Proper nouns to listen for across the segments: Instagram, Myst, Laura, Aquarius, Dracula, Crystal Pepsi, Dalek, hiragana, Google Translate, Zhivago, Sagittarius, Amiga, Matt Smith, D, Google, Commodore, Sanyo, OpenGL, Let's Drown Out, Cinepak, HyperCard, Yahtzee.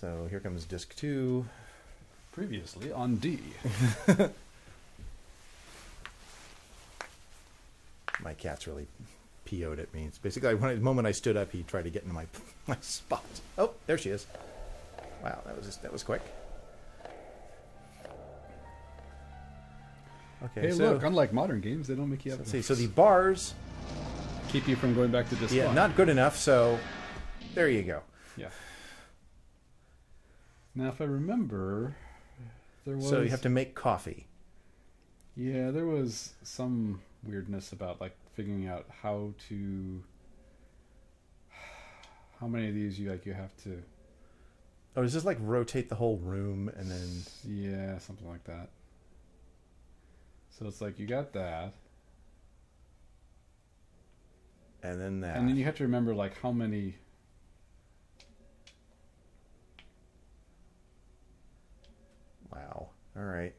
So here comes disc 2. Previously on D. My cat's really PO'd at me. It's basically like the moment I stood up, he tried to get into my spot. Oh, there she is. Wow, that was quick. Okay. Hey, so, look! Unlike modern games, they don't make you have. Let's see. So the bars keep you from going back to this. Yeah, spot. Not good enough. So there you go. Yeah. Now, if I remember, there was. So you have to make coffee. Yeah, there was some weirdness about like figuring out how many of these you have to. Oh, does this like rotate the whole room and then? Yeah, something like that. So it's like you got that, and then that, and then you have to remember like how many. Wow! All right.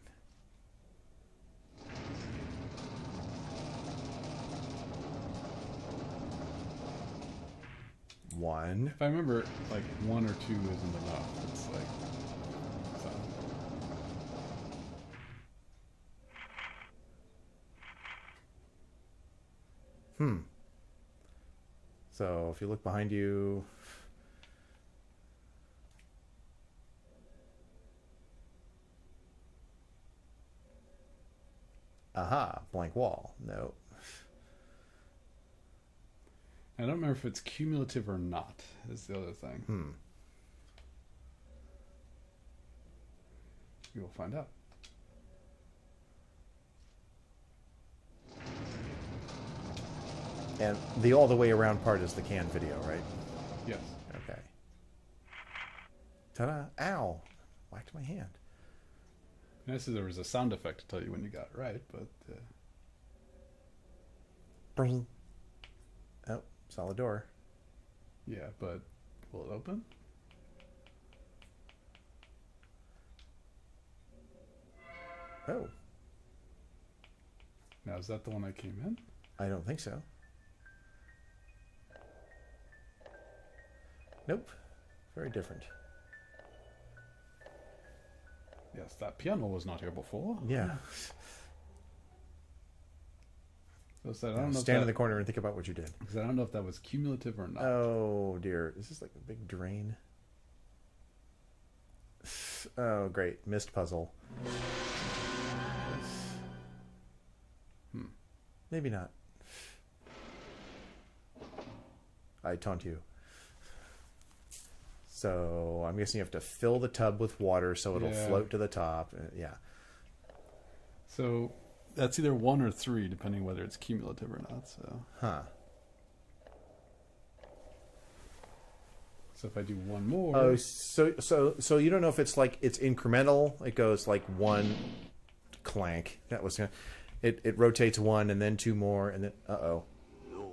One. If I remember, like one or two isn't enough. It's like. Hmm. So if you look behind you, aha, blank wall. No. I don't remember if it's cumulative or not. Is the other thing. Hmm. You will find out. And the all the way around part is the canned video, right? Yes. Okay. Ta-da! Ow! Whacked my hand. Nice that there was a sound effect to tell you when you got it right, but... Oh, solid door. Yeah, but will it open? Oh. Now, is that the one I came in? I don't think so. Nope. Very different. Yes, that piano was not here before. Yeah. So said, I don't know stand in the corner and think about what you did. Because I don't know if that was cumulative or not. Oh, dear. Is this like a big drain? Oh, great. Myst puzzle. Hmm. Maybe not. I taunt you. So I'm guessing you have to fill the tub with water so it'll float to the top. Yeah. So that's either one or three, depending whether it's cumulative or not. So. Huh. So if I do one more. Oh, so you don't know if it's like it's incremental. It goes like one clank. That was gonna, it rotates one and then two more and then uh-oh. Laura.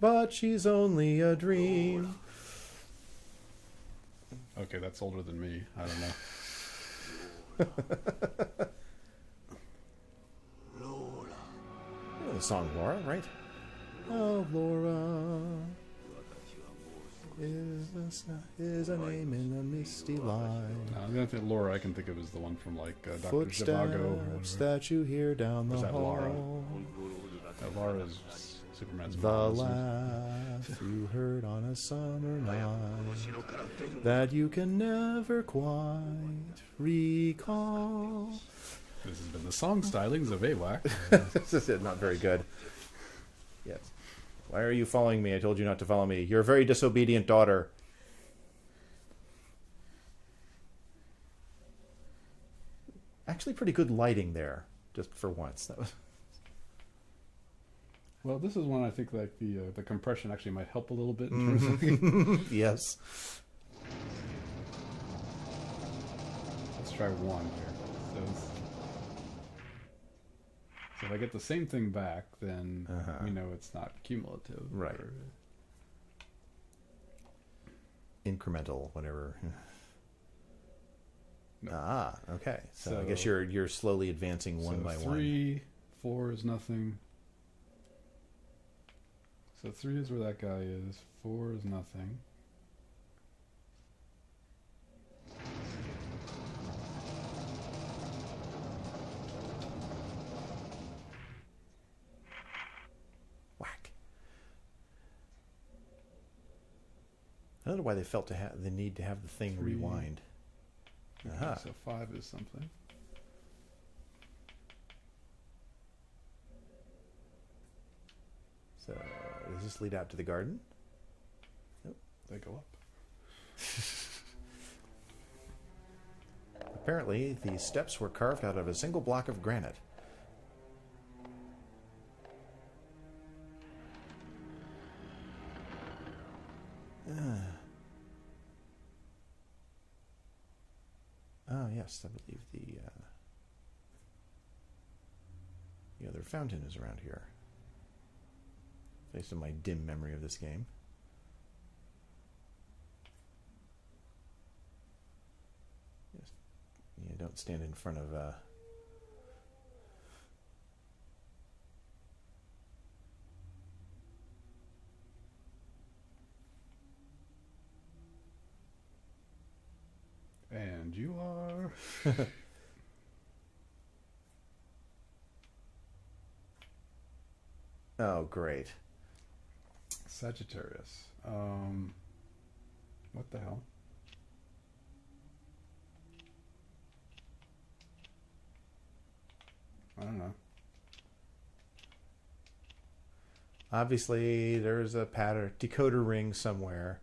But she's only a dream. Laura. Okay, that's older than me. I don't know. Laura. You know the song Laura, right? Oh, Laura is a name in a misty line. No, the only thing Laura I can think of is the one from like Dr. Zhivago. That you hear down the hall. Is that Laura? Laura is Superman's the laugh you heard on a summer night that you can never quite recall. This has been the song stylings of AWAC. This is it, not very good. Yes. Why are you following me? I told you not to follow me. You're a very disobedient daughter. Actually, pretty good lighting there, just for once. That was. Well, this is one I think like the compression actually might help a little bit in terms of yes. Let's try one here. So if I get the same thing back, then we know it's not cumulative. Right. Or... incremental, whatever. No. Ah, okay. So I guess you're slowly advancing one by one. 3, 4 is nothing. So 3 is where that guy is. 4 is nothing. I don't know why they felt to have the need to have the thing rewind. Okay, so 5 is something. So does this lead out to the garden? Nope. They go up. Apparently, the steps were carved out of a single block of granite. Oh, yes, I believe the other fountain is around here. Based on my dim memory of this game. You don't stand in front of And you are. Oh, great. Sagittarius. What the hell? I don't know. Obviously, there's a pattern decoder ring somewhere.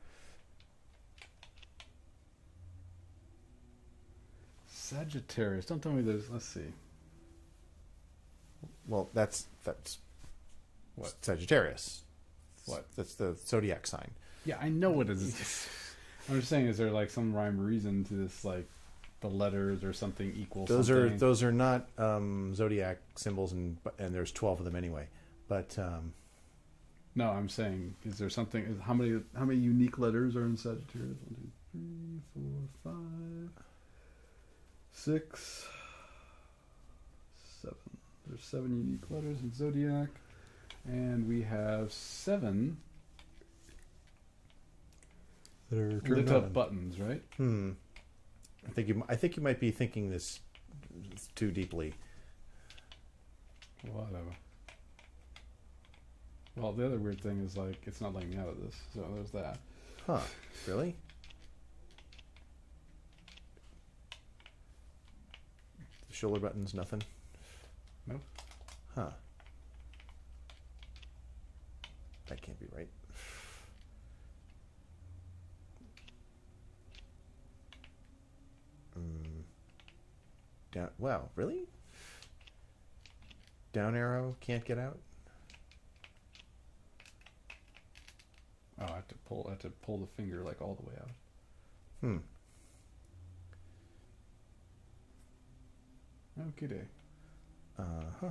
Sagittarius. Don't tell me this. Let's see. Well, that's what Sagittarius. What? That's the zodiac sign. Yeah, I know what it is. I'm just saying, is there like some rhyme or reason to this, like? The letters or something equal those something. Those are not zodiac symbols, and there's 12 of them anyway, but no, I'm saying, is there something, how many unique letters are in Sagittarius? 1, 2, 3, 4, 5, 6, 7 There's 7 unique letters in zodiac, and we have 7 that are lit up buttons, right? I think you might be thinking this too deeply. Whatever. Well, the other weird thing is, like, it's not letting me out of this, so there's that. Huh? Really? The shoulder buttons, nothing. Nope. Huh? That can't be right. Down, wow, really? Down arrow, can't get out? Oh, I have to pull the finger like all the way out. Okay, day. Uh-huh.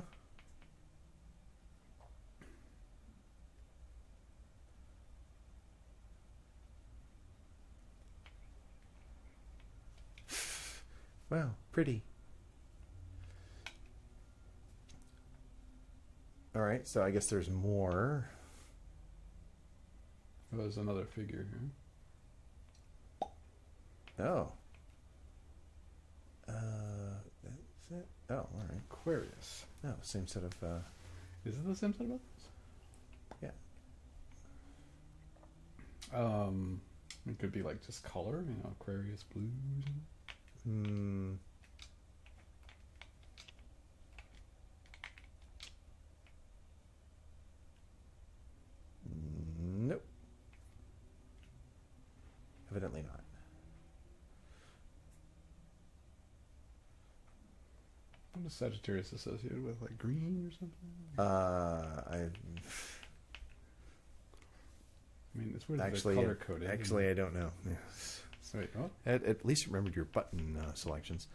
Wow, pretty. All right, so I guess there's more. Oh, there's another figure here. Oh. That's it. Oh, all right. Aquarius. No, oh, same set of. Is it the same set of buttons? Yeah. It could be like just color, you know, Aquarius blues. Nope. Evidently not. What is Sagittarius associated with? Like green or something? I mean, it's weird. Actually, color coded. Actually, I don't know. Yeah. Wait, oh. At least remembered your button selections.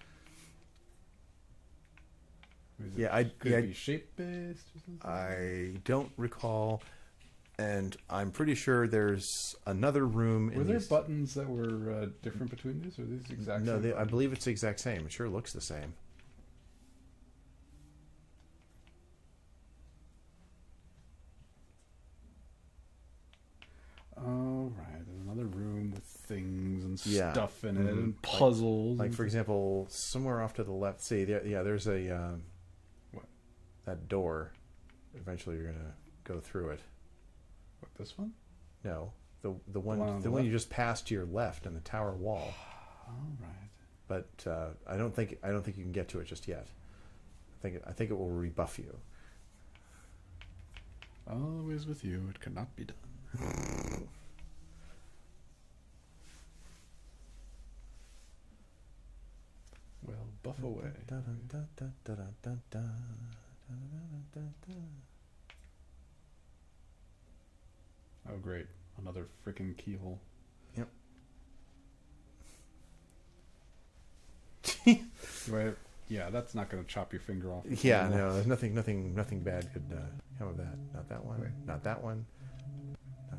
Yeah, could it be shape based or something? I don't recall, and I'm pretty sure there's another room. Were there buttons that were different between these, or these exact? No, I believe it's the exact same. It sure looks the same. All right, there's another room with things and stuff in it and puzzles. Like for example, somewhere off to the left, see, there's a what? That door. Eventually, you're gonna go through it. What, this one? No, The one you just passed to your left on the tower wall. All right. But I don't think you can get to it just yet. I think it will rebuff you. Always with you, it cannot be done. Well, buff away. Oh great. Another freaking keyhole. Yep. Right. Yeah, that's not going to chop your finger off. Yeah, no, nothing bad could come of that. Not that one. Wait. Not that one. Not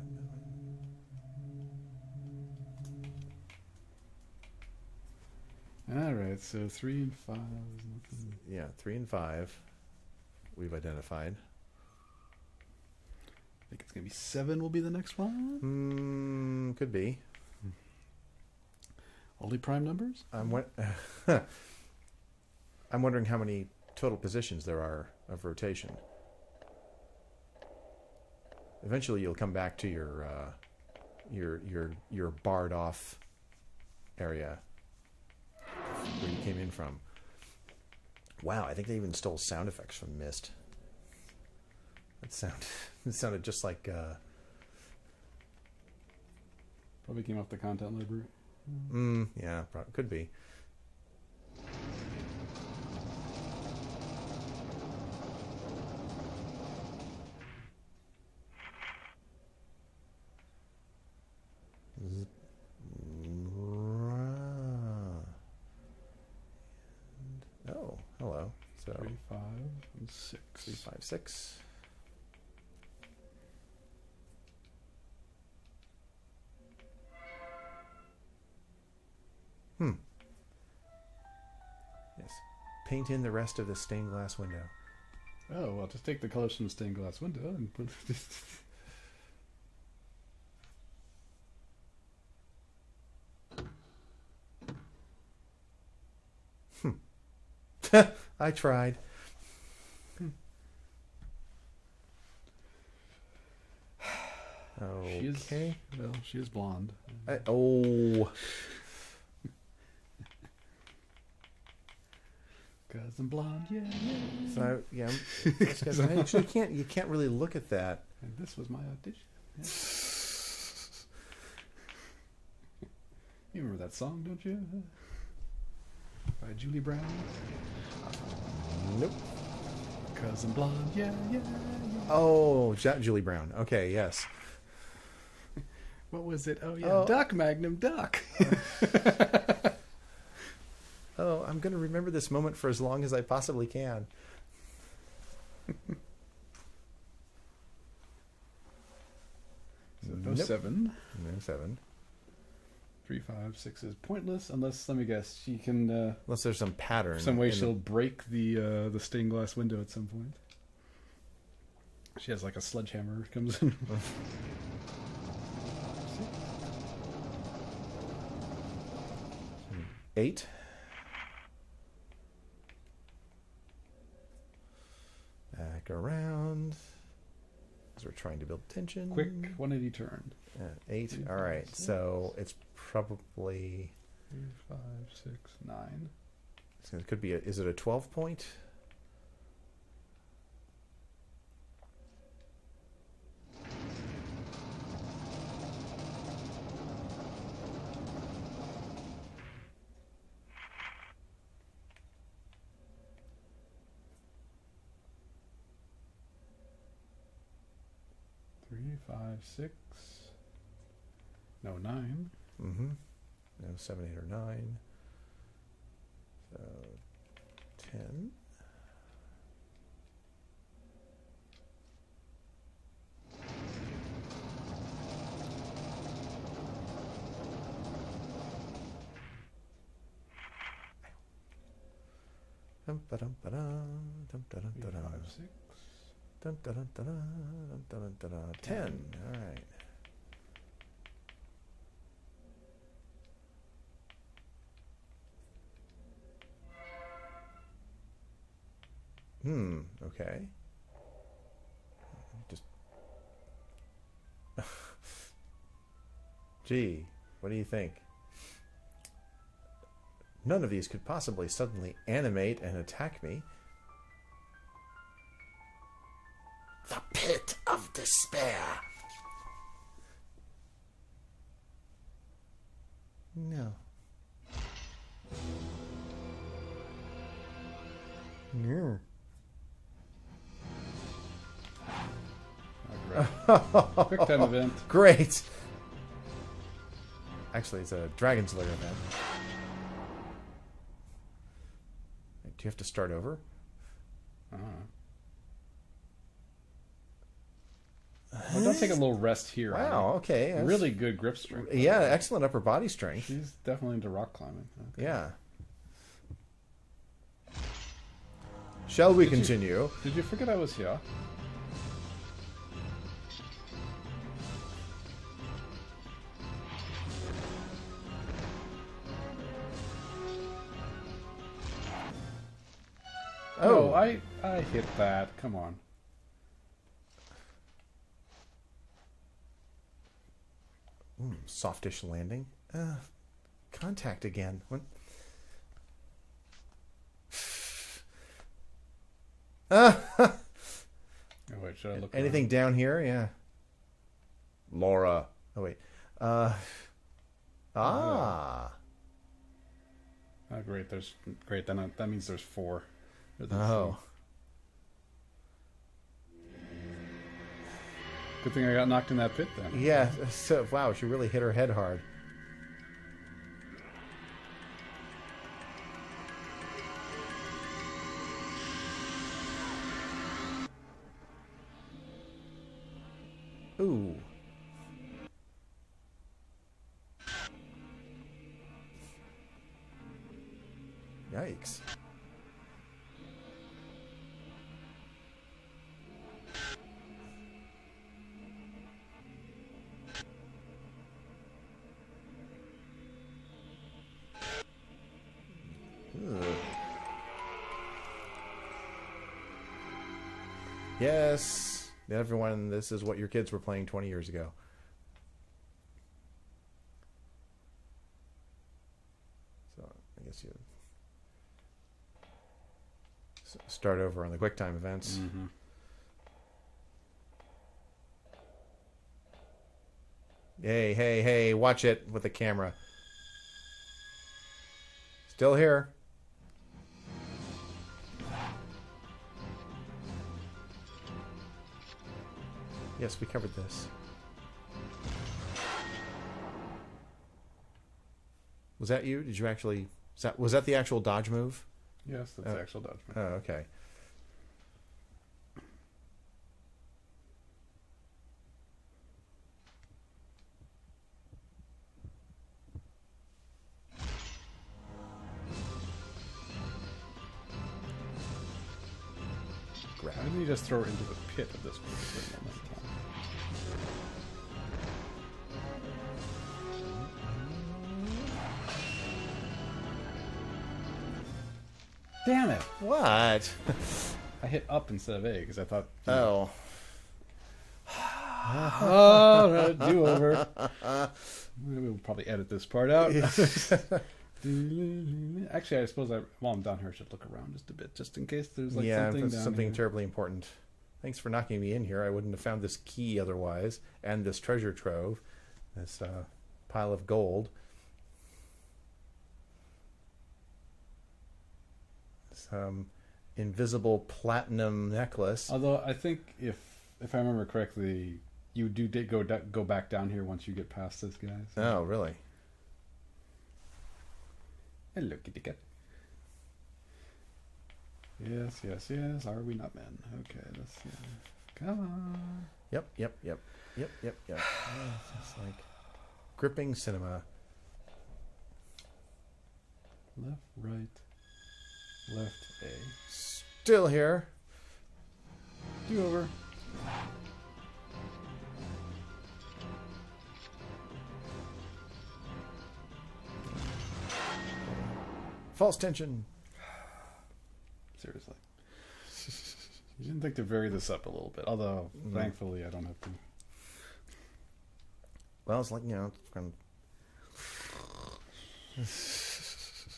that one. All right. So 3 and 5. Yeah, 3 and 5. We've identified. I think it's going to be 7 will be the next one? Could be. Only prime numbers? I'm wondering how many total positions there are of rotation. Eventually you'll come back to your barred off area where you came in from. Wow, I think they even stole sound effects from Myst. It sounded just like probably came off the content library. Yeah, probably could be. Oh, hello. So 3, 5, and 6. 3, 5, 6. Yes. Paint in the rest of the stained glass window. Oh, well, just take the colors from the stained glass window and put this. I tried. Okay. Well, she is blonde. Cause I'm blonde, yeah. So I actually you can't really look at that. And this was my audition. Yeah. You remember that song, don't you? By Julie Brown. Nope. Cause I'm blonde, yeah. Oh, Julie Brown. Okay, yes. What was it? Oh yeah, oh. Duck Magnum Duck. Oh, I'm going to remember this moment for as long as I possibly can. So no 7. No 7. 3, 5, 6 is pointless unless, let me guess, she can... unless there's some pattern. Some way she'll break the stained glass window at some point. She has like a sledgehammer comes in. Hmm. 8. Back around. Because we're trying to build tension. Quick 180 turn. 8. All right. So it's probably 3, 5, 6, 9. So it could be. Is it a 12 point? Six, no 9. Mm-hmm. No 7, 8, or 9. So 10. Dum ba dum ba dum da dum da dum. 10. All right. Okay. Just Gee, what do you think? None of these could possibly suddenly animate and attack me. The pit of despair. No. No. Oh, great. Quick time event. Great. Actually, it's a Dragon Slayer event. Do you have to start over? I don't know. Well, don't take a little rest here. Wow, right? Okay. That's... really good grip strength. Yeah, excellent upper body strength. She's definitely into rock climbing. Okay. Yeah. Shall we continue? Did you forget I was here? Oh, I hit that. Come on. Mm, softish landing. Contact again. What? Oh, wait, should I look anything around? Down here? Yeah. Laura. Oh, wait. Ah. Oh, great. There's great. That means there's four. Oh. Good thing I got knocked in that pit then. Yeah, so, wow, she really hit her head hard. Ooh. Yikes. Yes, everyone, this is what your kids were playing 20 years ago. So, I guess you start over on the quick time events. Mm-hmm. Hey, hey, hey, watch it with the camera. Still here. Yes, we covered this. Was that you? Did you actually... was that the actual dodge move? Yes, that's the actual dodge move. Oh, okay. Grab. Why didn't you just throw her into the pit at this point? Damn it! What? I hit up instead of A because I thought. Oh. Oh, do over. We'll probably edit this part out. Actually, I suppose while I'm down here, I should look around just a bit, just in case there's like something down here. Terribly important. Thanks for knocking me in here. I wouldn't have found this key otherwise, and this treasure trove, this pile of gold. Invisible platinum necklace. Although I think if I remember correctly, you did go back down here once you get past this guy. So. Oh, really? Hello, kitty cat. Yes, yes, yes. Are we not men? Okay, let's see. Come on. Yep, yep, yep, yep, yep, yep. It's like gripping cinema. Left, right. Left A. Still here. Do over. False tension. Seriously. You didn't think to vary this up a little bit, although thankfully I don't have to. Well, it's like, you know, Trust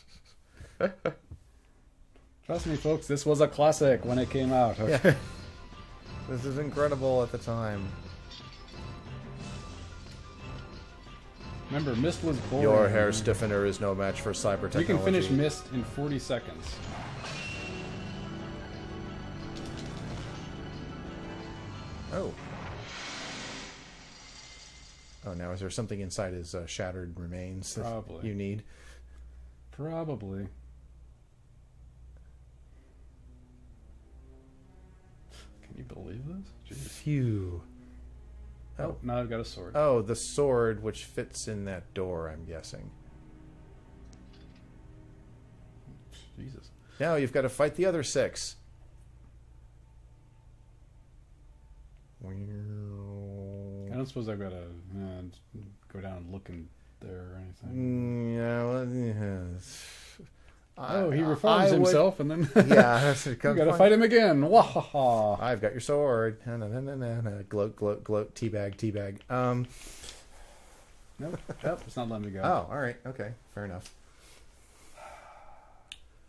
me, folks, this was a classic when it came out. Okay. Yeah. This is incredible at the time. Remember, Myst was boring. Your hair stiffener is no match for cyber technology. We can finish Myst in 40 seconds. Oh. Oh, now is there something inside his shattered remains Probably. That you need? Probably. Can you believe this? Jeez. Phew. Oh, oh, now I've got a sword. Oh, the sword which fits in that door, I'm guessing. Jesus. Now you've got to fight the other six. I don't suppose I've got to go down and look in there or anything. Yeah, well, yeah. Oh, he reforms himself and then yeah, you got to fight him again. Wahaha! I've got your sword. Gloat, gloat, gloat. Teabag, teabag. Nope, nope, it's not letting me go. Oh, all right, okay, fair enough.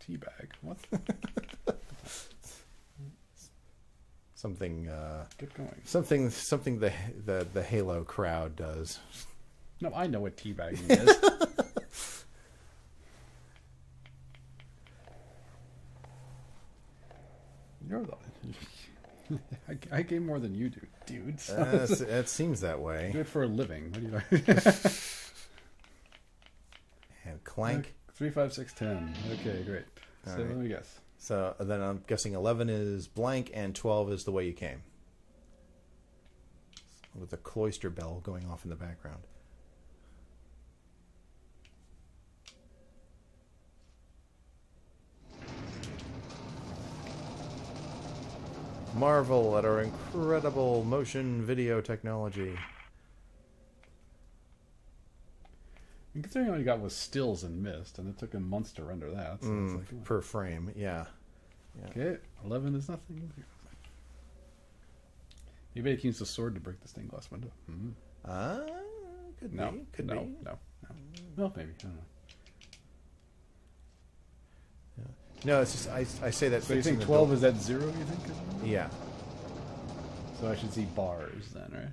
Teabag, what? Something. Get going. Something. Something the Halo crowd does. No, I know what teabagging is. You're the. I game more than you do, dude. So it seems that way. Do it for a living. What do you know? And clank. 3, 5, 6, 10. Okay, great. All so right. Let me guess. So then I'm guessing 11 is blank and 12 is the way you came. With a cloister bell going off in the background. Marvel at our incredible motion video technology. And considering all you got was stills and Myst, and it took him months to render that. So it's like, per frame, yeah. Okay, 11 is nothing. Maybe he used a sword to break the stained glass window. Ah, could be. No, could be. No, well, maybe. I don't know. Yeah. No, it's just I say that. So you think 12 is at 0? You think? Yeah. So I should see bars then, right?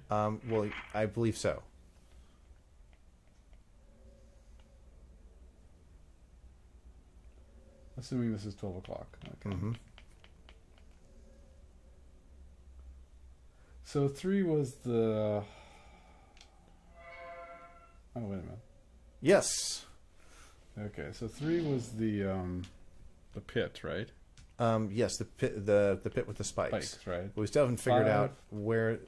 Well, I believe so. Assuming this is 12 o'clock. Okay. Mm-hmm. So 3 was the... Oh, wait a minute. Yes. Okay, so 3 was the pit, right? Yes, the pit, the pit with the spikes. Spikes, right. We still haven't figured out where you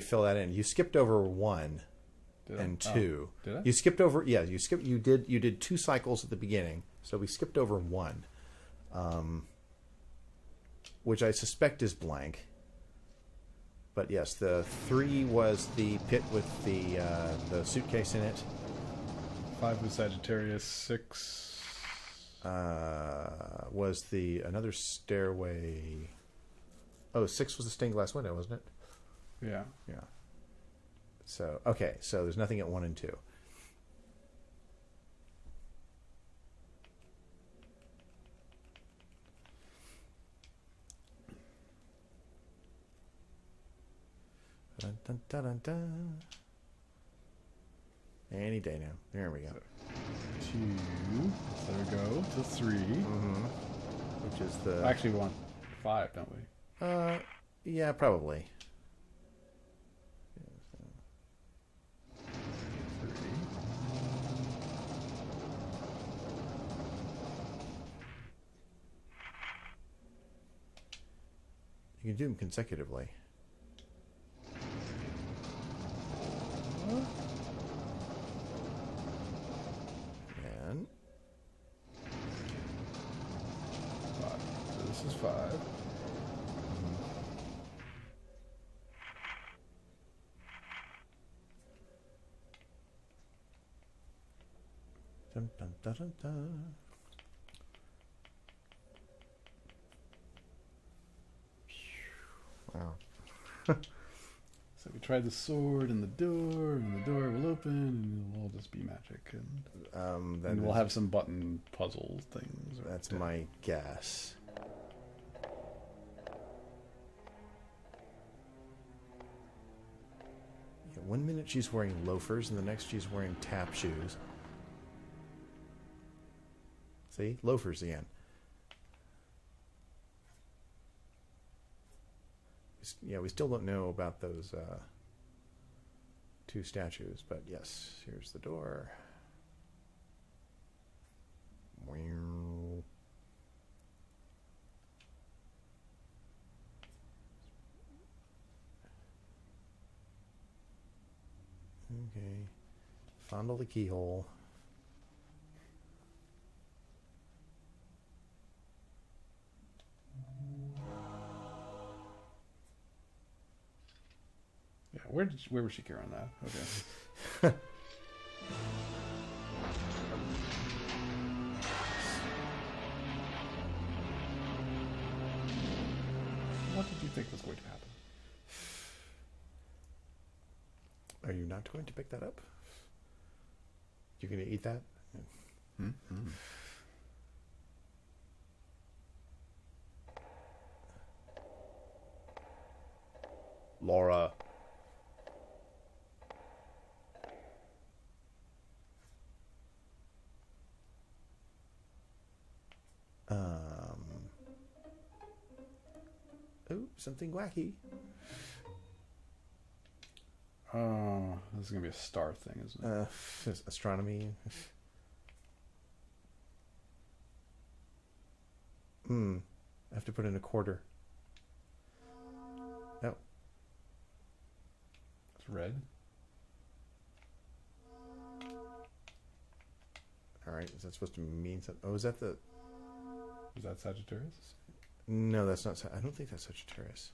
fill that in. You skipped over 1. And 2. Oh, did I? You skipped over. Yeah, you skipped. You did 2 cycles at the beginning, so we skipped over 1, which I suspect is blank. But yes, the 3 was the pit with the suitcase in it. 5 was Sagittarius. 6 was another stairway. Oh, 6 was the stained glass window, wasn't it? Yeah. Yeah. So, okay, so there's nothing at 1 and 2. Dun, dun, dun, dun, dun. Any day now. There we go. So, 2. There we go. To 3. Mm-hmm. Which is the... Actually, we want 5, don't we? Yeah, probably. You can do them consecutively. And... 5. So this is 5. Dun, dun, dun, dun, dun. Wow. So we tried the sword and the door will open and we'll all just things be magic, and we'll have some button puzzle things. That's my guess. Yeah, 1 minute she's wearing loafers, and the next she's wearing tap shoes. See? Loafers again. Yeah, we still don't know about those two statues, but yes, here's the door. Okay. Fondle the keyhole. Where was she carrying that? Okay. What did you think was going to happen? Are you not going to pick that up? You're going to eat that? Mm-hmm. Laura. Oh, something wacky. Oh, this is going to be a star thing, isn't it? Astronomy. Hmm. I have to put in a quarter. No. It's red. All right. Is that supposed to mean something? Oh, is that the... Is that Sagittarius? No, that's not. I don't think that's Sagittarius.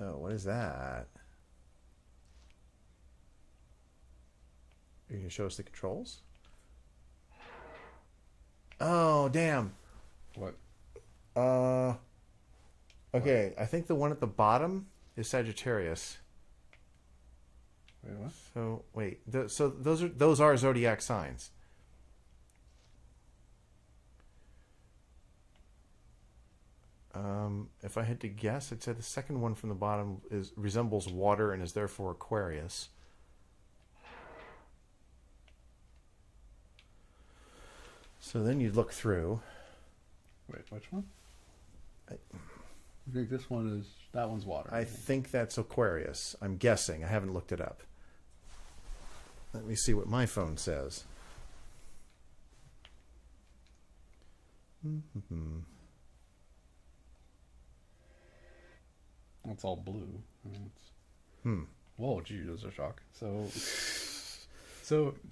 Oh, what is that? Are you going to show us the controls? Oh, damn. What? Okay, what? I think the one at the bottom is Sagittarius. So wait, so those are zodiac signs. If I had to guess, I'd say the second one from the bottom resembles water and is therefore Aquarius. So then you'd look through. Wait, which one? I think this one is water. I think that's Aquarius. I'm guessing. I haven't looked it up. Let me see what my phone says. Mm-hmm. It's all blue. I mean, it's... Hmm. Whoa, gee, those are shock. So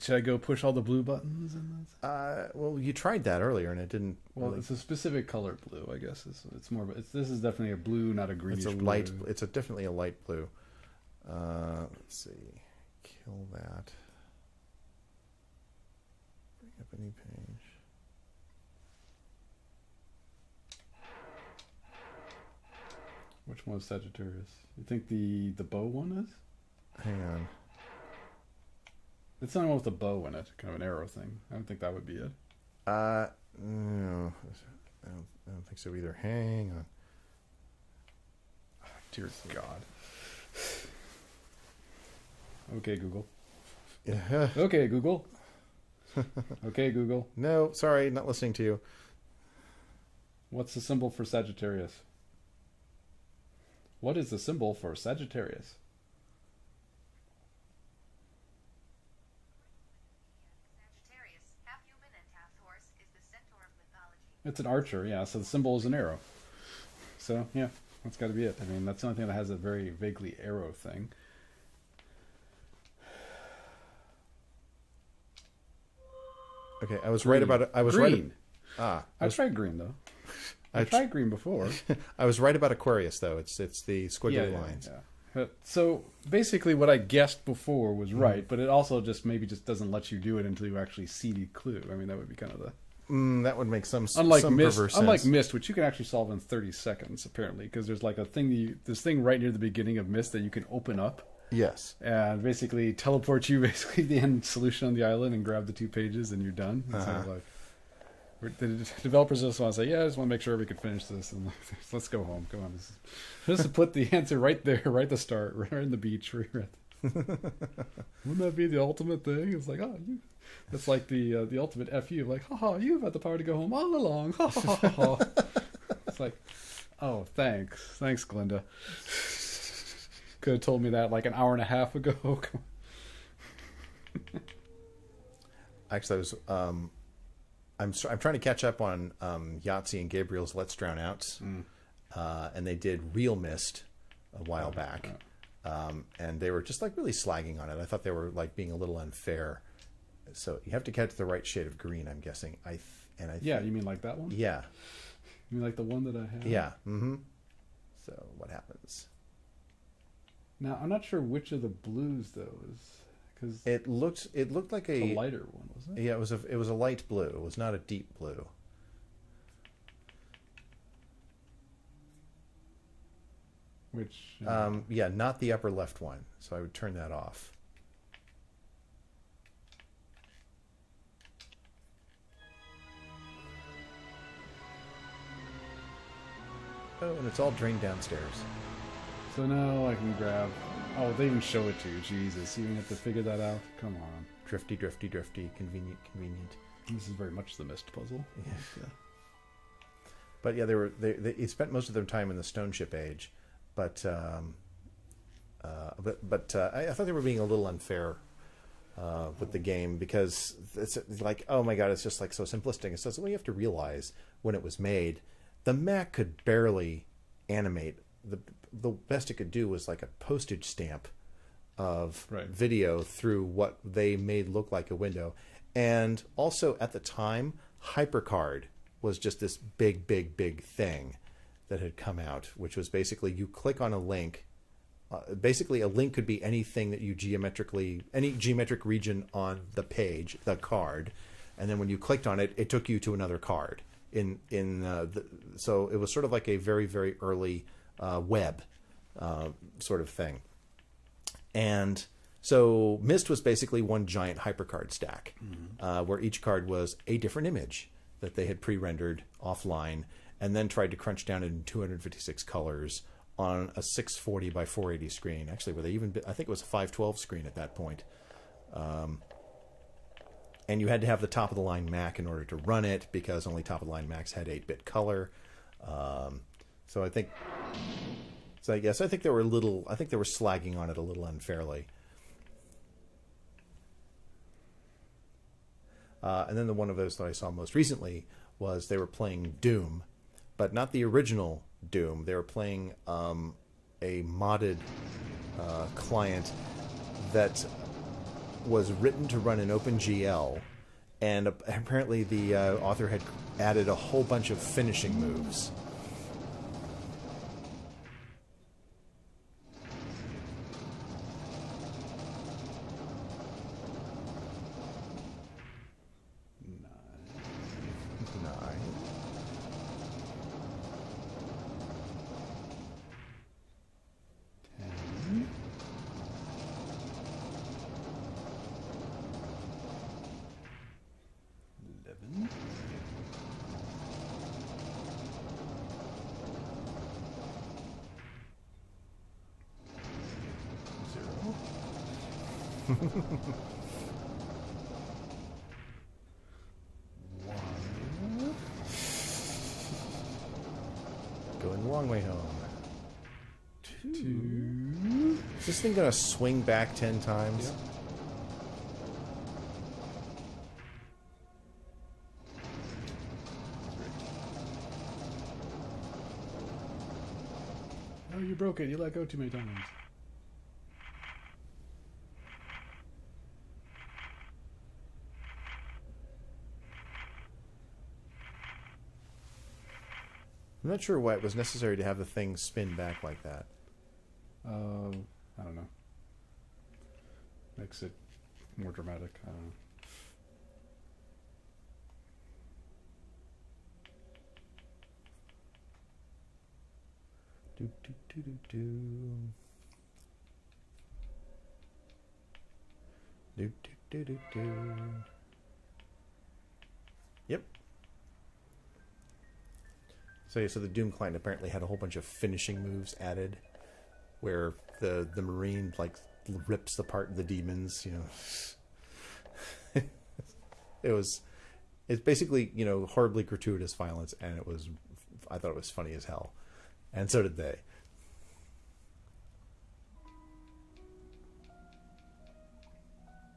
should I go push all the blue buttons? And that's... Well, you tried that earlier and it didn't. Well, really... it's a specific color blue, I guess. It's more. This is definitely a blue, not a greenish. It's a light. Blue. It's definitely a light blue. Let's see. Kill that. Bring up any page. Which one is Sagittarius? You think the bow one is? Hang on. It's not one with a bow in it. Kind of an arrow thing. I don't think that would be it. No. I don't think so either. Hang on. Oh, dear God. Okay, Google. Yeah. Okay, Google. Okay, Google. No, sorry, not listening to you. What's the symbol for Sagittarius? What is the symbol for Sagittarius? Sagittarius, half human and half horse, is the centaur of mythology. It's an archer, yeah, so the symbol is an arrow. So, yeah, that's got to be it. I mean, that's the only thing that has a very vaguely arrow thing. Okay, I was green. Right about it. I was green. Right. I tried green though. I tried green before. I was right about Aquarius though. It's the squiggly lines. Yeah. So basically, what I guessed before was right, but it also just maybe just doesn't let you do it until you actually see the clue. I mean, that would be kind of the That would make some perverse sense. Unlike Myst, which you can actually solve in 30 seconds, apparently, because there's like a thing, this thing right near the beginning of Myst that you can open up. Yes. And basically teleport you the end solution on the island and grab the 2 pages and you're done. And so like, the developers just want to say, yeah, I just want to make sure we can finish this. And let's go home. Come on. Just put the answer right there, right at the start, right in the beach. Wouldn't that be the ultimate thing? It's like, oh, you... That's like the ultimate FU. Like, haha, you've had the power to go home all along. Ha, ha, ha, ha. It's like, oh, thanks. Thanks, Glinda. Could have told me that like an hour and a half ago. Actually, I was, I'm trying to catch up on Yahtzee and Gabriel's Let's Drown Out. And they did Real Myst a while back. And they were just like really slagging on it. I thought they were like being a little unfair. So you have to catch the right shade of green, I'm guessing. Yeah, you mean like that one? Yeah. You mean like the one that I have? Yeah. Mm-hmm. So what happens? Now I'm not sure which of the blues though is, because it looked like a lighter one, wasn't it? Yeah, it was a light blue. It was not a deep blue. Which yeah, not the upper left one. So I would turn that off. Oh, and it's all drained downstairs. So now I can grab... Oh, they even show it to you. Jesus, you even have to figure that out? Come on. Drifty, drifty, drifty. Convenient, convenient. This is very much the Myst puzzle. Yeah. Yeah. But yeah, they spent most of their time in the Stone Ship Age. But I thought they were being a little unfair with the game, because it's like, oh my god, it's just like so simplistic. It's just, well, you have to realize when it was made, the Mac could barely animate. The best it could do was like a postage stamp of video through what they made look like a window. And also at the time, HyperCard was just this big, big, big thing that had come out, which was basically you click on a link. Basically, a link could be anything that you any geometric region on the page, the card. And then when you clicked on it, it took you to another card. So it was sort of like a very, very early web sort of thing. And so Myst was basically one giant HyperCard stack, where each card was a different image that they had pre-rendered offline and then tried to crunch down in 256 colors on a 640 by 480 screen. Actually, where they even, I think it was a 512 screen at that point. And you had to have the top-of-the-line Mac in order to run it, because only top-of-the-line Macs had 8-bit color. So I think they were I think they were slagging on it a little unfairly. And then the one of those that I saw most recently was they were playing Doom, but not the original Doom. They were playing a modded client that was written to run in OpenGL, and apparently the author had added a whole bunch of finishing moves. Going the long way home. 2. Is this thing gonna swing back 10 times? Yep. Oh, you broke it. You let go too many times. I'm not sure why it was necessary to have the thing spin back like that. I don't know. Makes it more dramatic. I don't know. Yep. So yeah, so the Doom client apparently had a whole bunch of finishing moves added, where the Marine like rips apart the demons. You know, it's basically, you know, horribly gratuitous violence, and it was, I thought it was funny as hell, and so did they.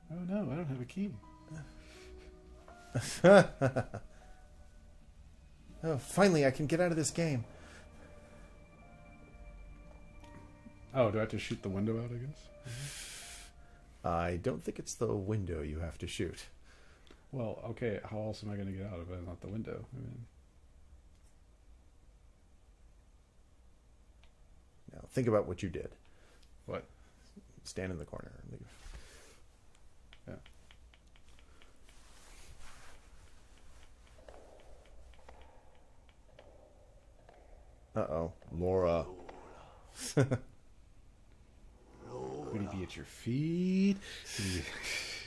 Oh no, I don't have a key. Oh, finally I can get out of this game. Oh, do I have to shoot the window out, I guess? I don't think it's the window you have to shoot. Well, okay, how else am I going to get out if it's not the window? I mean... Now, think about what you did. What? Stand in the corner and leave. Yeah. Uh-oh. Laura. Laura. Laura. Could he be at your feet?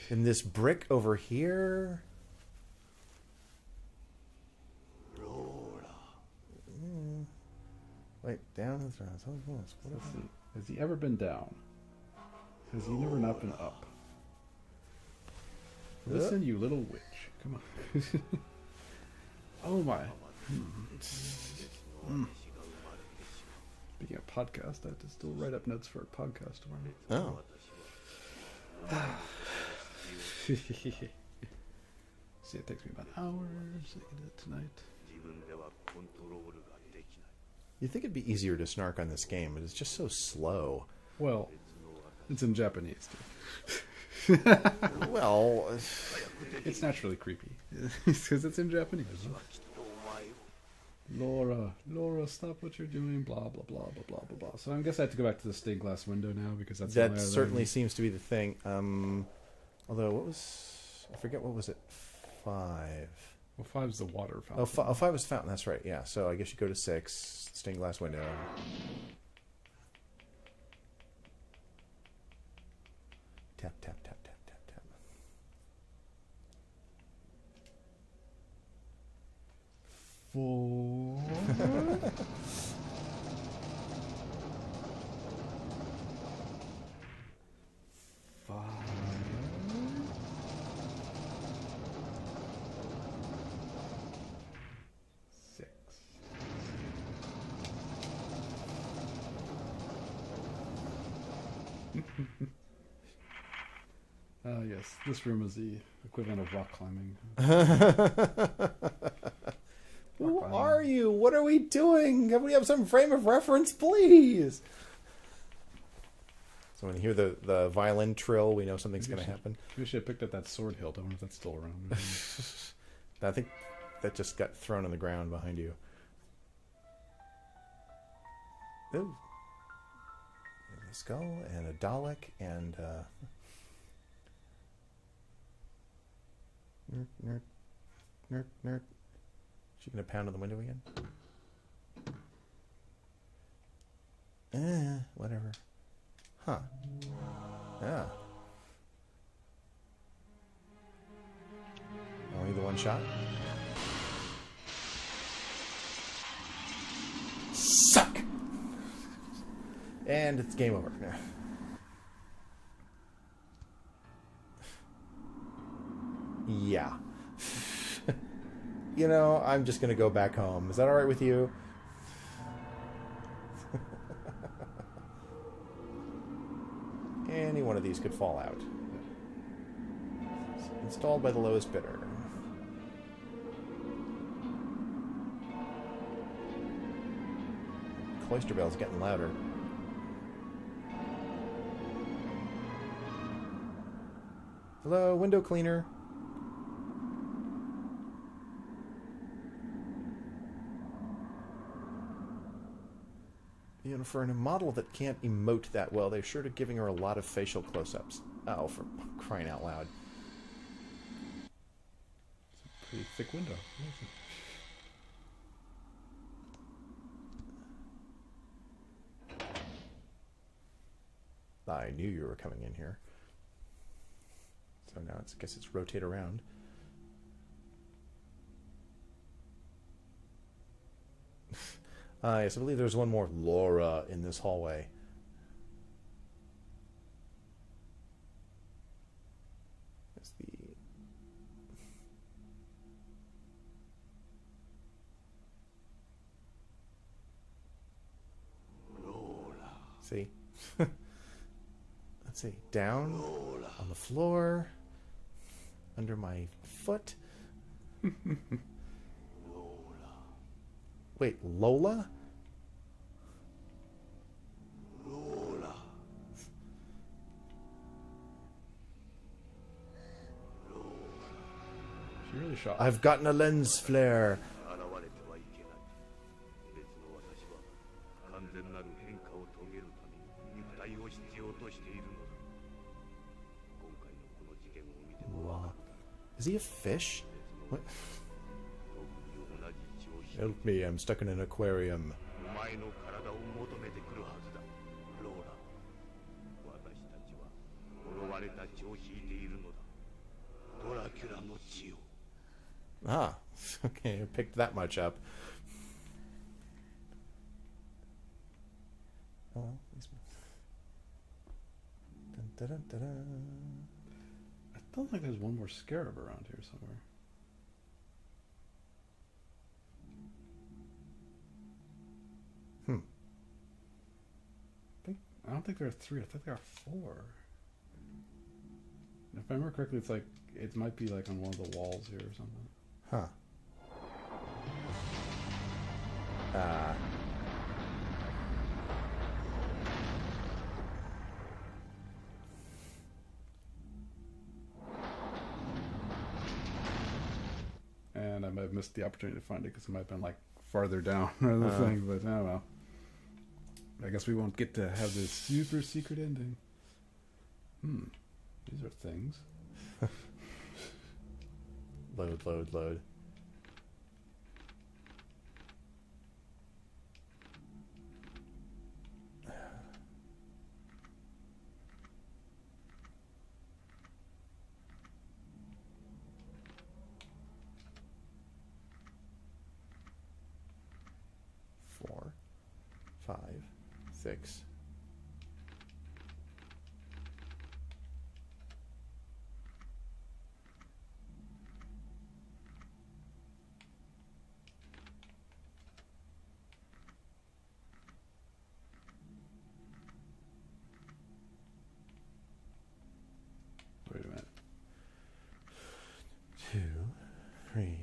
In this brick over here? Laura. Mm. Wait, down? What is he? Has he ever been down? Has he never not been up? Listen, you little witch. Come on. Oh, my. Mm. Speaking of podcast, I have to still write up notes for a podcast tomorrow. Oh. See, it takes me about an hour, so I can do it tonight. You think it'd be easier to snark on this game, but it's just so slow. Well, it's in Japanese, too. Well, it's naturally creepy. Because it's in Japanese. Laura, Laura, stop what you're doing, blah, blah, blah, blah, blah, blah, blah. So I guess I have to go back to the stained glass window now, because that's... That certainly seems to be the thing. Although, what was... I forget, what was it? 5. Well, 5's the water fountain. Oh, 5 was the fountain, that's right, yeah. So I guess you go to 6, stained glass window. Tap, tap, tap, tap, tap, tap. Four. Yes, this room is the equivalent of rock climbing. Who are you? What are we doing? Can we have some frame of reference, please? So when you hear the violin trill, we know something's going to happen. We should have picked up that sword hilt. I wonder if that's still around. I think that just got thrown on the ground behind you. Ooh. A skull and a Dalek and nerd, nerd, nerd, nerd. Is she gonna pound on the window again? Whatever. Huh. Yeah. Only the one shot. Suck. And it's game over. Yeah. You know, I'm just going to go back home. Is that all right with you? Any one of these could fall out. It's installed by the lowest bidder. Cloister bell's getting louder. Hello, window cleaner. You know, for a model that can't emote that well, they're sure to giving her a lot of facial close-ups. Oh, for crying out loud. It's a pretty thick window. I knew you were coming in here. So now it's, I guess it's rotate around. Yes, I believe there's one more Laura in this hallway. That's the... Laura. See? Let's see. Down, Laura. On the floor, under my foot. Wait, Lola? Lola. She really shot. I've gotten a lens flare. Wow. Is he a fish? What? Help me, I'm stuck in an aquarium. Ah, okay, I picked that much up. Oh, I felt like there's one more scarab around here somewhere. I don't think there are three. I think there are four. And if I remember correctly, it's like it might be like on one of the walls here or something. Huh. And I might have missed the opportunity to find it because it might have been like farther down or the thing, but I don't know. I guess we won't get to have this super secret ending. Hmm. These are things. Load, load, load. Four. Five. Six. Wait a minute. 2, 3,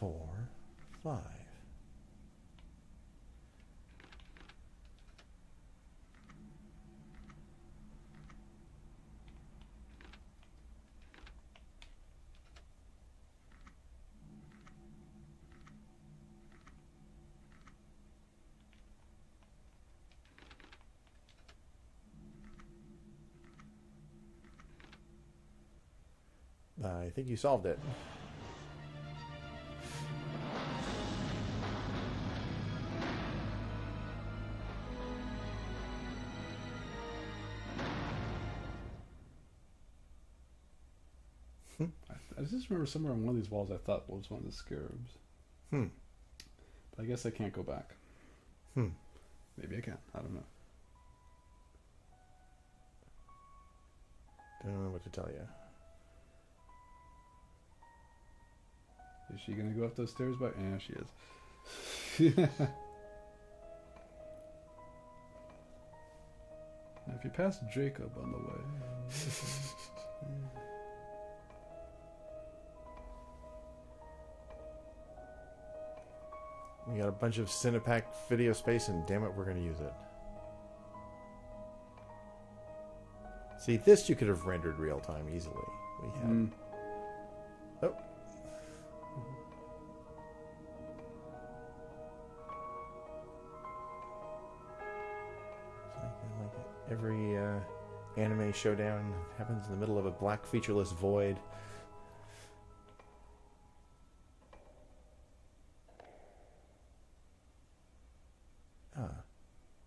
4, 5. I think you solved it. I just remember somewhere on one of these walls I thought was one of the scarabs. Hmm. But I guess I can't go back. Hmm. Maybe I can. I don't know. Don't know what to tell you. Is she gonna go up those stairs by? Yeah, she is. Now, if you pass Jacob on the way. We got a bunch of Cinepak video space, and damn it, we're gonna use it. See, this you could have rendered real time easily. We had. Mm. Oh. Every anime showdown happens in the middle of a black featureless void. Ah,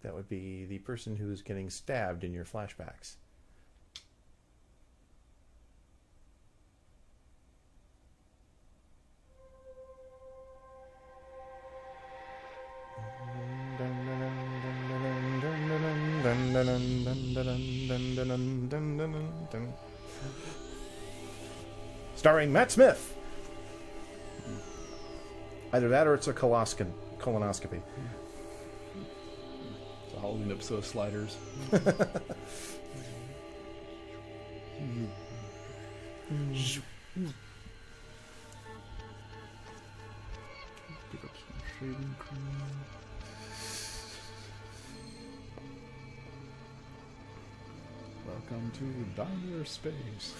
that would be the person who is getting stabbed in your flashbacks. Starring Matt Smith. Either that or it's a colonoscopy. It's a Halloween episode of Sliders. Pick up some shaving cream. Welcome to Diner Space.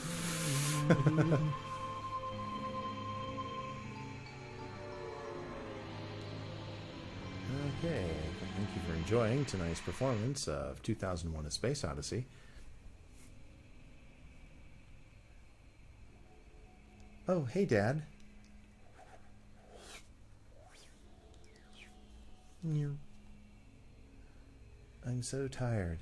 Okay, thank you for enjoying tonight's performance of 2001: A Space Odyssey. Oh, hey, Dad. I'm so tired.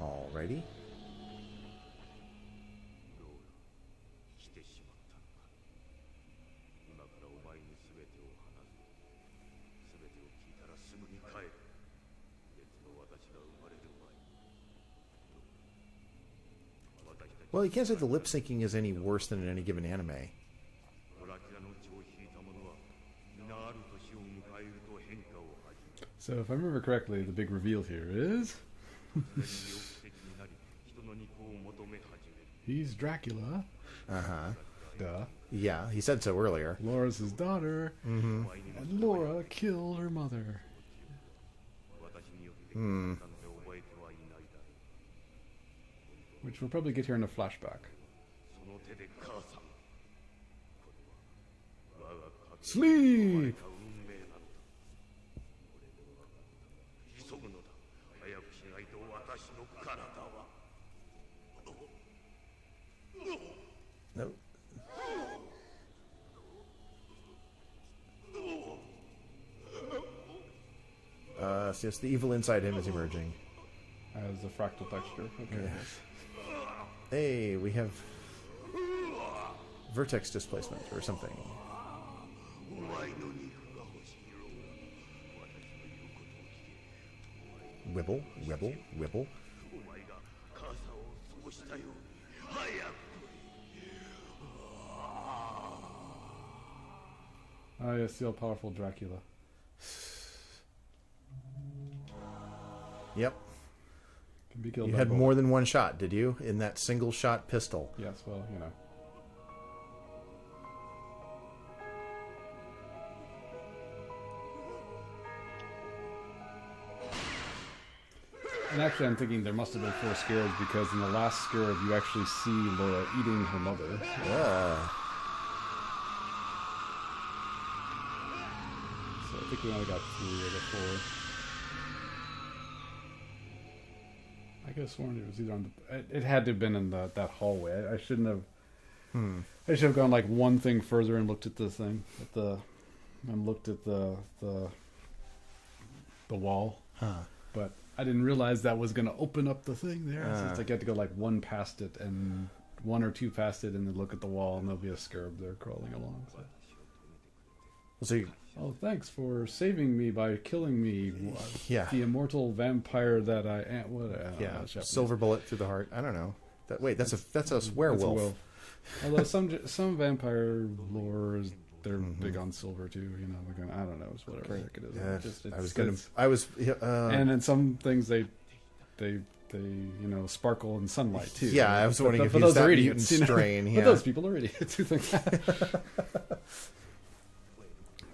Alrighty. Well, you can't say the lip syncing is any worse than in any given anime. So, if I remember correctly, the big reveal here is he's Dracula. Uh huh. Duh. Yeah, he said so earlier. Laura's his daughter, and Laura killed her mother. Hmm. Which we'll probably get here in a flashback. Sleep! No. So yes, the evil inside him is emerging. As a fractal texture. Okay. Yeah. Hey, we have vertex displacement or something. Wibble, wibble, wibble. Ah, yes, the all-powerful Dracula. Yep. You had more than one shot, did you? In that single shot pistol. Yes, well, you know. And actually, I'm thinking there must have been 4 scares, because in the last scare you actually see Laura eating her mother. Yeah. So I think we only got 3 out of 4. I could have sworn it was either on the... It had to have been in that hallway. I shouldn't have... Hmm. I should have gone like one thing further and looked at the thing. And looked at the wall. Huh. But I didn't realize that was going to open up the thing there. So it's like you had to go like one past it and 1 or 2 past it and then look at the wall and there'll be a scarab there crawling along. So, oh, thanks for saving me by killing me. Yeah. The immortal vampire that I am. What, yeah, silver bullet through the heart. I don't know. That, wait, that's a werewolf. That's a although some vampire lores, they're big on silver too. You know, like, I don't know, it's whatever the heck it is. Yeah, and in some things they you know sparkle in sunlight too. Yeah, I was wondering if those are idiots. Strain. Yeah. But those people are idiots who think that.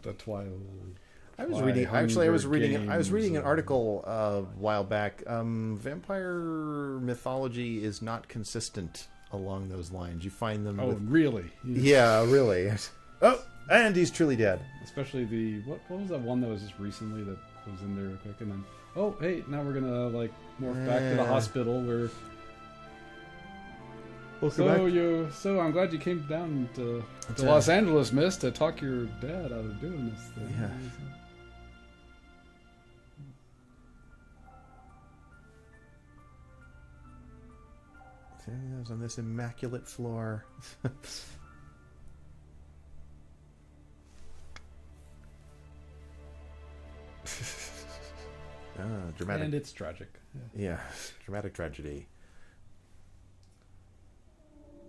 The Twilight. I was reading an article a while back. Vampire mythology is not consistent along those lines. You find them. Oh, really? Yeah, really. Oh, and he's truly dead. Especially the what was that one that was just recently that was in there quick, and then oh hey, now we're gonna like morph back to the hospital where. Welcome back. So I'm glad you came down to Los Angeles, Miss, to talk your dad out of doing this thing. Yeah. Okay, I was on this immaculate floor. Dramatic. And it's tragic. Yeah. Yeah, dramatic tragedy.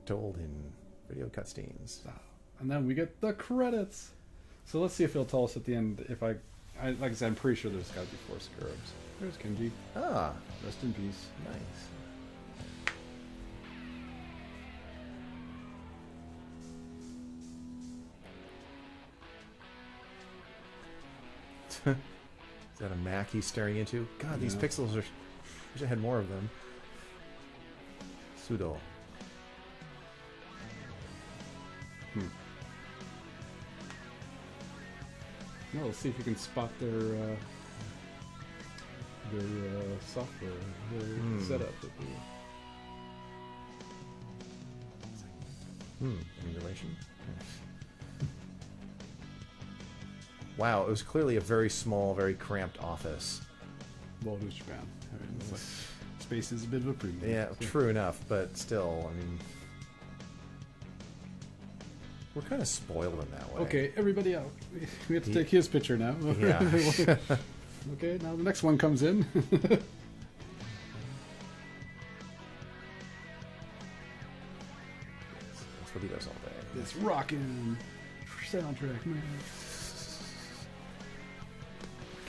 Told in video cutscenes. And then we get the credits. So let's see if he'll tell us at the end. If I like I said, I'm pretty sure there's got to be 4 scarabs. There's Kenji. Ah, rest in peace. Nice. Is that a Mac he's staring into? God, these pixels are. I wish I had more of them. Pseudo. No, let's see if you can spot their software, their setup. Emulation. Wow, it was clearly a very small, very cramped office. Well, it was Japan. I mean, it's like, space is a bit of a premium. Yeah, true enough, but still, I mean... We're kind of spoiled in that way. Okay, everybody out. We have to take his picture now. Yeah. Okay, now the next one comes in. That's what he does all day. This rockin' soundtrack, man.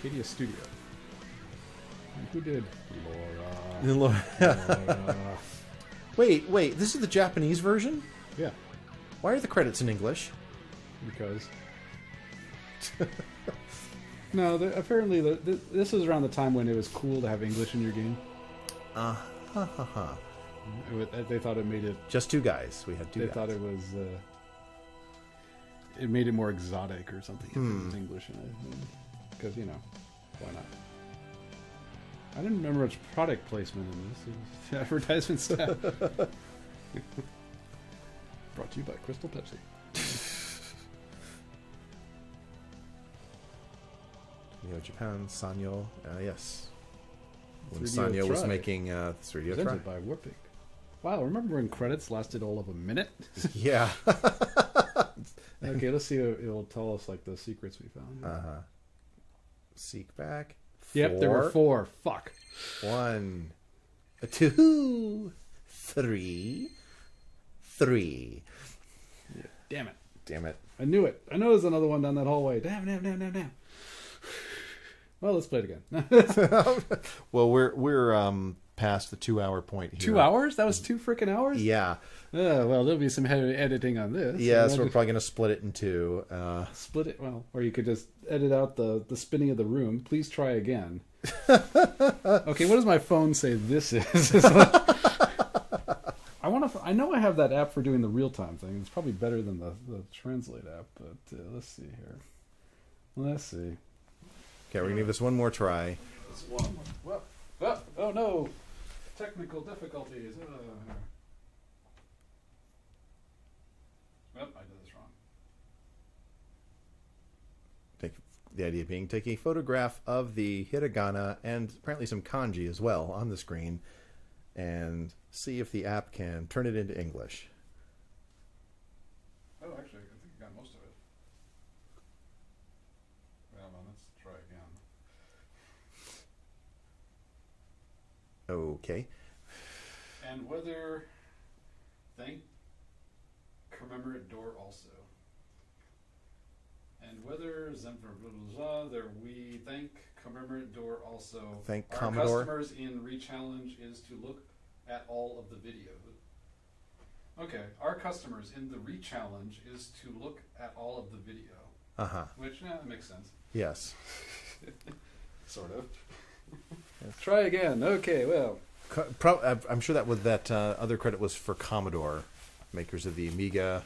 Cadia Studio. And who did? Laura. Wait, this is the Japanese version? Yeah. Why are the credits in English? Because. No, apparently this was around the time when it was cool to have English in your game. They thought it made it. Just two guys. We had two. They thought it was. It made it more exotic or something. If it was English in it, because you know, why not? I didn't remember much product placement in this. It was advertisement stuff. Brought to you by Crystal Pepsi. Japan, Sanyo, yes. When Sanyo was making 3D Presented by Warpig. Wow, remember when credits lasted all of a minute? Yeah. Okay, let's see if it'll tell us like the secrets we found. Seek back. Yep, there were 4. Fuck. 1, 2, 3. Yeah, damn it. Damn it. I knew it. I know there's another one down that hallway. Damn. Well, let's play it again. Well, we're past the 2-hour point here. 2 hours? That was 2 freaking hours? Yeah. Well, there'll be some heavy editing on this. Yeah, so we're probably going to split it in 2. Split it? Well, or you could just edit out the spinning of the room. Please try again. Okay, what does my phone say this is? I know I have that app for doing the real-time thing. It's probably better than the translate app, but let's see here. Let's see. Okay, we're gonna give this one more try. This one. Oh no! Technical difficulties. Nope, I did this wrong. The idea being taking a photograph of the hiragana and apparently some kanji as well on the screen, and see if the app can turn it into English. Oh, actually, I think I got most of it. Well, let's try again. Okay. And whether... Thank... Commemorate door also. And whether... There we thank... Commemorate door also. Thank Commodore. Our customers in rechallenge is to look at all of the video. Okay, our customers in the rechallenge is to look at all of the video. Which, yeah, that makes sense. Yes. Sort of. Try again. Okay, well. I'm sure that other credit was for Commodore, makers of the Amiga,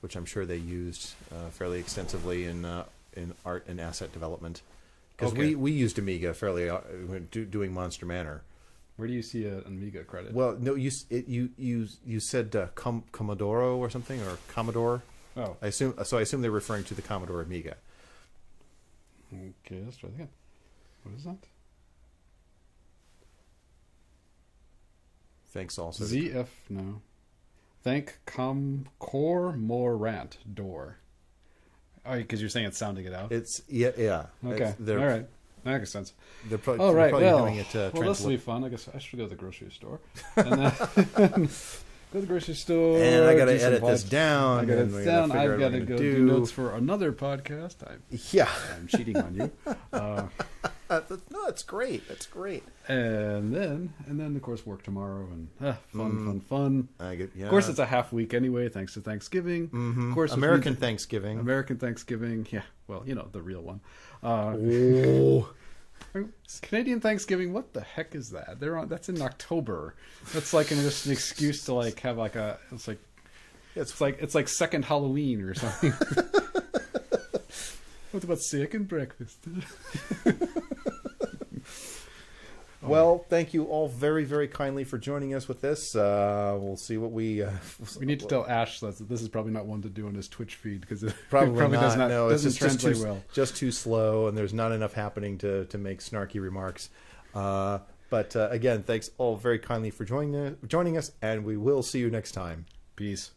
which I'm sure they used fairly extensively in art and asset development. Because we used Amiga fairly doing Monster Manor. Where do you see an Amiga credit? Well, no, you said Commodore or something, or Commodore. Oh, I assume so. I assume they're referring to the Commodore Amiga. Okay, let's try that again. What is that? Thanks also. ZF no. Thank Comcormorant Door. Oh, because you're saying it's sounding it out. It's yeah. Okay, all right. That makes sense. They're probably, all right, they're probably well, this will be fun. I guess I should go to the grocery store. And then, go to the grocery store. And I got to edit this down. I got it down. I've got to go do notes for another podcast. I'm cheating on you. No, that's great. That's great. And then of course work tomorrow and fun. Of course, it's a half week anyway, thanks to Thanksgiving. Mm-hmm. Of course, American Thanksgiving. Yeah, well, you know the real one. Canadian Thanksgiving, what the heck is that? That's in October. That's like just an excuse to like have like a. It's like second Halloween or something. What about second breakfast? Well, thank you all very, very kindly for joining us with this. We'll see what we need to tell Ash that this is probably not one to do on his Twitch feed because it probably does not. No, doesn't translate well. Just too slow, and there's not enough happening to make snarky remarks. But again, thanks all very kindly for joining us, and we will see you next time. Peace.